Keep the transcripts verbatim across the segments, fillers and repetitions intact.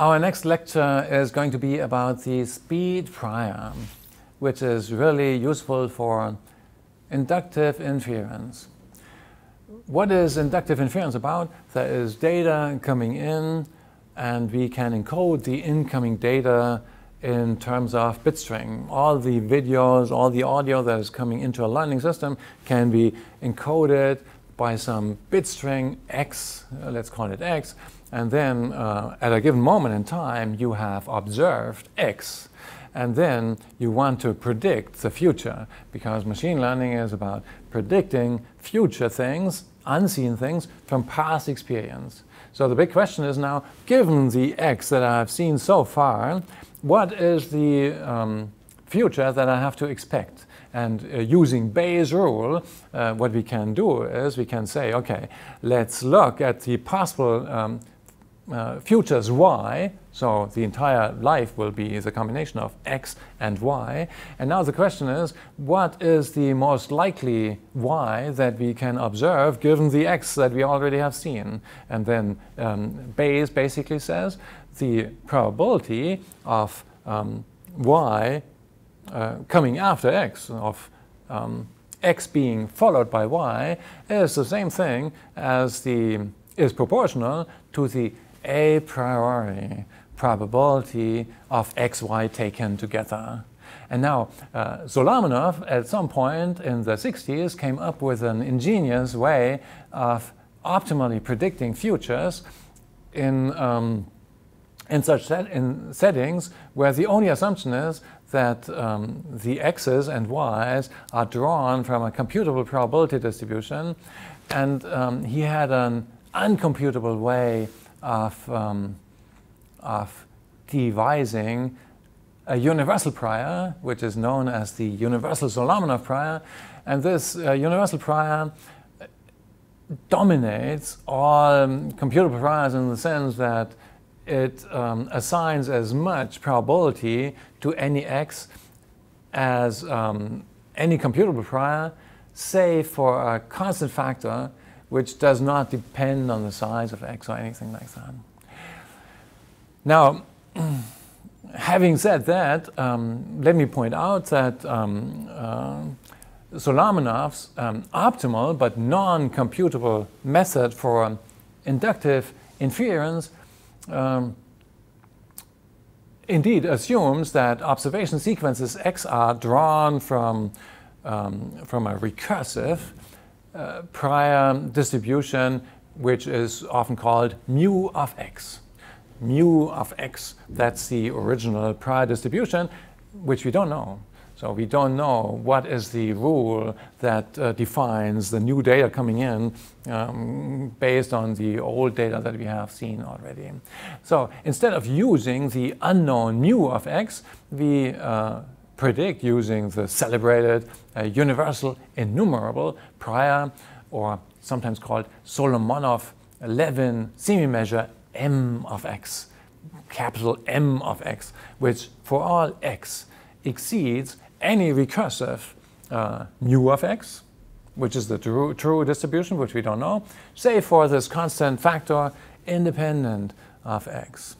Our next lecture is going to be about the speed prior, which is really useful for inductive inference. What is inductive inference about? There is data coming in, and we can encode the incoming data in terms of bit string. All the videos, all the audio that is coming into a learning system can be encoded by some bit string X, let's call it X, and then uh, at a given moment in time you have observed X, and then you want to predict the future, because machine learning is about predicting future things, unseen things, from past experience. So the big question is now, given the X that I've seen so far, what is the um, future that I have to expect? And uh, using Bayes' rule, uh, what we can do is we can say, okay, let's look at the possible um, uh, futures Y. So the entire life will be the combination of X and Y. And now the question is, what is the most likely Y that we can observe given the X that we already have seen? And then um, Bayes basically says the probability of um, Y Uh, coming after X, of um, X being followed by Y, is the same thing as the, is proportional to the a priori probability of X, Y taken together. And now, uh, Solomonoff at some point in the sixties came up with an ingenious way of optimally predicting futures in, um, in such set in settings where the only assumption is that um, the X's and Y's are drawn from a computable probability distribution, and um, he had an uncomputable way of, um, of devising a universal prior, which is known as the universal Solomonoff prior, and this uh, universal prior dominates all um, computable priors in the sense that it um, assigns as much probability to any X as um, any computable prior, save for a constant factor which does not depend on the size of X or anything like that. Now, having said that, um, let me point out that um, uh, Solomonoff's um, optimal but non-computable method for inductive inference Um, indeed assumes that observation sequences X are drawn from, um, from a recursive uh, prior distribution, which is often called mu of X. Mu of X, that's the original prior distribution, which we don't know. So we don't know what is the rule that uh, defines the new data coming in um, based on the old data that we have seen already. So instead of using the unknown mu of X, we uh, predict using the celebrated uh, universal enumerable prior, or sometimes called Solomonoff-Levin semi-measure M of X, capital M of X, which for all X exceeds any recursive uh, mu of X, which is the true, true distribution, which we don't know, save for this constant factor independent of X.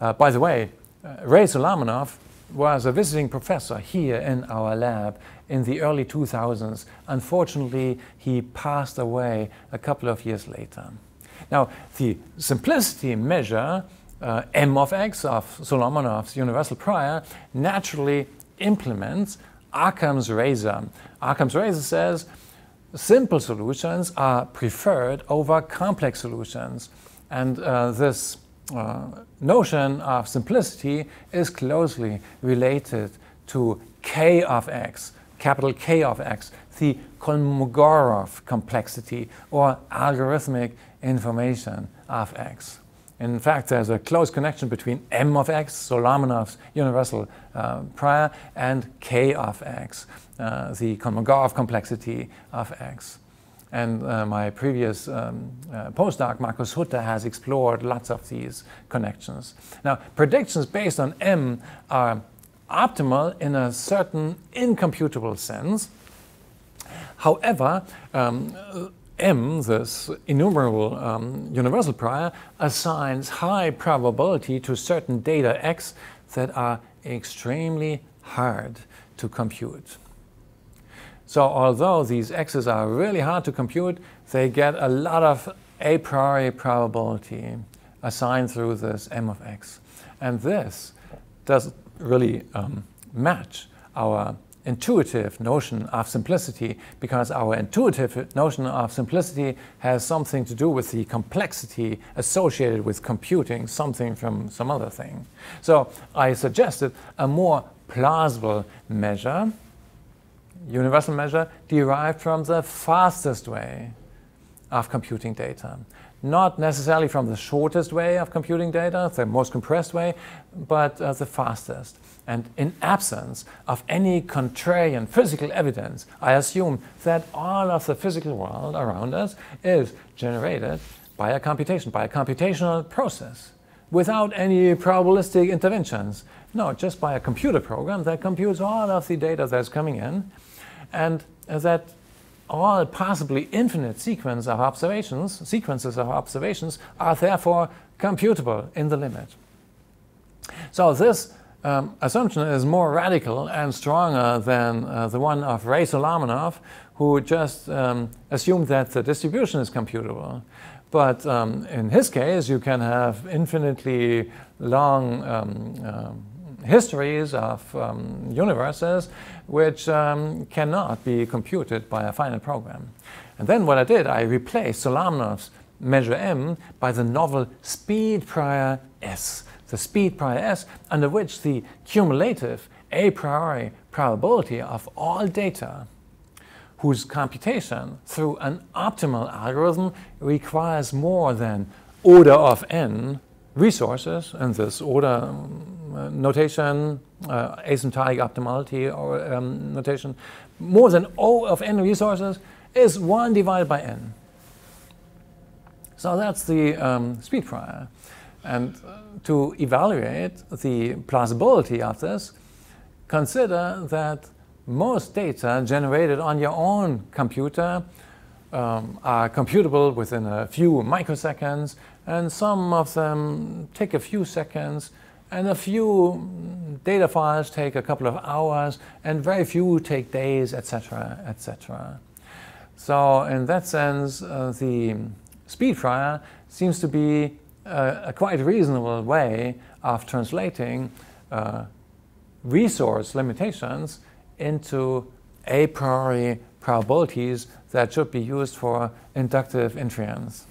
Uh, by the way, uh, Ray Solomonoff was a visiting professor here in our lab in the early two thousands. Unfortunately, he passed away a couple of years later. Now, the simplicity measure Uh, M of X of Solomonoff's universal prior naturally implements Occam's razor. Occam's razor says simple solutions are preferred over complex solutions, and uh, this uh, notion of simplicity is closely related to K of X, capital K of X, the Kolmogorov complexity or algorithmic information of X. In fact, there's a close connection between M of X, Solomonoff's universal uh, prior, and K of X, uh, the Kolmogorov complexity of X. And uh, my previous um, uh, postdoc, Marcus Hutter, has explored lots of these connections. Now, predictions based on M are optimal in a certain incomputable sense. However, um, M, this enumerable um, universal prior, assigns high probability to certain data X that are extremely hard to compute. So although these X's are really hard to compute, they get a lot of a priori probability assigned through this M of X. And this doesn't really um, match our intuitive notion of simplicity, because our intuitive notion of simplicity has something to do with the complexity associated with computing something from some other thing. So I suggested a more plausible measure, universal measure, derived from the fastest way of computing data. Not necessarily from the shortest way of computing data, the most compressed way, but uh, the fastest. And in absence of any contrarian physical evidence, I assume that all of the physical world around us is generated by a computation, by a computational process, without any probabilistic interventions. No, just by a computer program that computes all of the data that's coming in, and uh, that all possibly infinite sequence of observations, sequences of observations are therefore computable in the limit. So this um, assumption is more radical and stronger than uh, the one of Ray Solomonoff, who just um, assumed that the distribution is computable. But um, in his case, you can have infinitely long um, um, histories of um, universes which um, cannot be computed by a finite program. And then what I did, I replaced Solomonoff's measure M by the novel speed prior S, the speed prior S under which the cumulative a priori probability of all data whose computation through an optimal algorithm requires more than order of n resources, and this order um, Uh, notation, uh, asymptotic optimality or um, notation, more than O of n resources is one divided by n. So that's the um, speed prior. And to evaluate the plausibility of this, consider that most data generated on your own computer um, are computable within a few microseconds, and some of them take a few seconds, and a few data files take a couple of hours, and very few take days, et cetera, et cetera. So in that sense, uh, the speed prior seems to be a, a quite reasonable way of translating uh, resource limitations into a priori probabilities that should be used for inductive inference.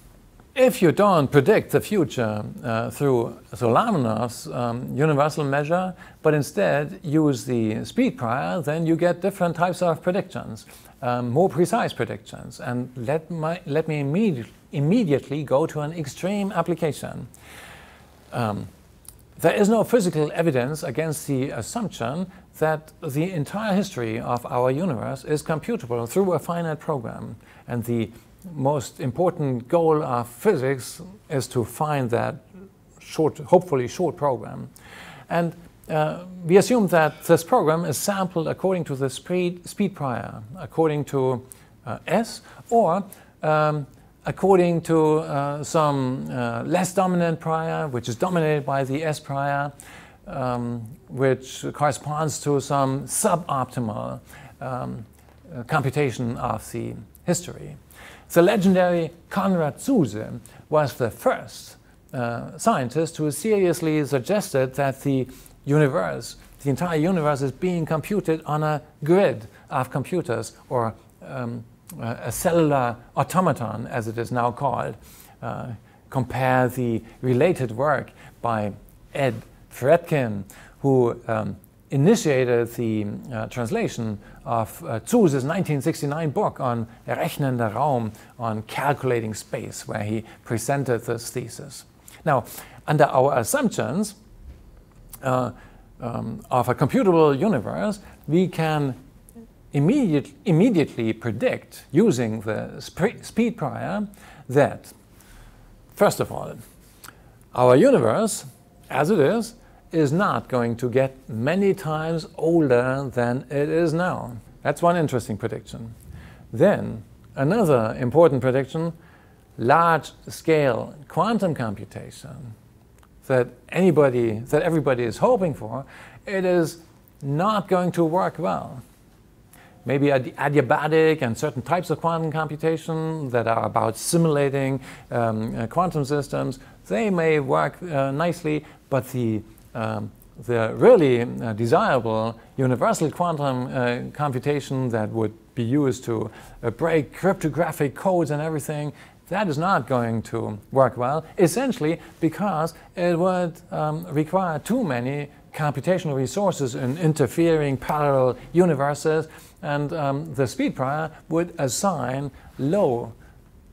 If you don't predict the future uh, through Solomonoff's um, universal measure, but instead use the speed prior, then you get different types of predictions, um, more precise predictions. And let, my, let me immediate, immediately go to an extreme application. Um, there is no physical evidence against the assumption that the entire history of our universe is computable through a finite program, and the most important goal of physics is to find that short, hopefully short program. And uh, we assume that this program is sampled according to the speed, speed prior, according to uh, S, or um, according to uh, some uh, less dominant prior, which is dominated by the S prior, um, which corresponds to some suboptimal um, uh, computation of the history. The legendary Konrad Zuse was the first uh, scientist who seriously suggested that the universe, the entire universe, is being computed on a grid of computers, or um, a cellular automaton, as it is now called. Uh, compare the related work by Ed Fredkin, who um, initiated the uh, translation of uh, Zuse's nineteen sixty-nine book on Rechnender Raum, on calculating space, where he presented this thesis. Now, under our assumptions uh, um, of a computable universe, we can immediate, immediately predict, using the sp speed prior, that, first of all, our universe, as it is, is not going to get many times older than it is now. That's one interesting prediction. Then another important prediction, large-scale quantum computation that anybody, that everybody is hoping for, it is not going to work well. Maybe adiabatic and certain types of quantum computation that are about simulating um, uh, quantum systems, they may work uh, nicely, but the, um, the really uh, desirable universal quantum uh, computation that would be used to uh, break cryptographic codes and everything, that is not going to work well, essentially because it would um, require too many computational resources in interfering parallel universes, and um, the speed prior would assign low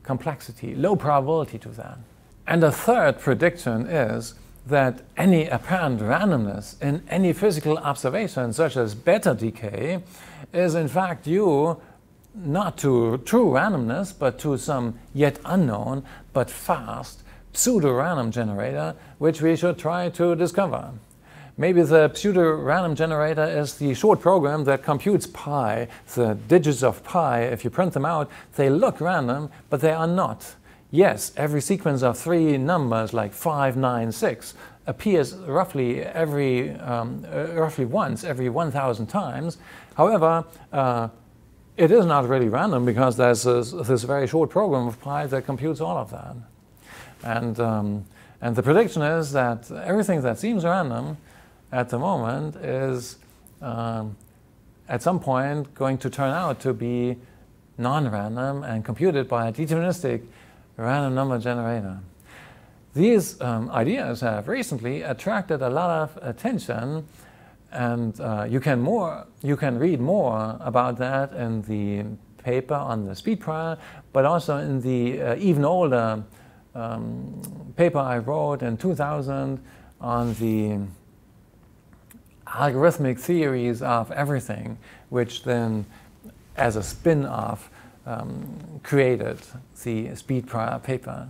complexity, low probability to that. And a third prediction is that any apparent randomness in any physical observation, such as beta decay, is in fact due not to true randomness, but to some yet unknown, but fast, pseudo-random generator, which we should try to discover. Maybe the pseudo-random generator is the short program that computes pi, the digits of pi. If you print them out, they look random, but they are not. Yes, every sequence of three numbers, like five, nine, six, appears roughly every um, uh, roughly once every one thousand times. However, uh, it is not really random because there's this, this very short program of pi that computes all of that. And um, and the prediction is that everything that seems random at the moment is um, at some point going to turn out to be non-random and computed by a deterministic random number generator. These um, ideas have recently attracted a lot of attention, and uh, you can more you can read more about that in the paper on the speed prior, but also in the uh, even older um, paper I wrote in two thousand on the algorithmic theories of everything, which then, as a spin-off, um, created the speed prior paper.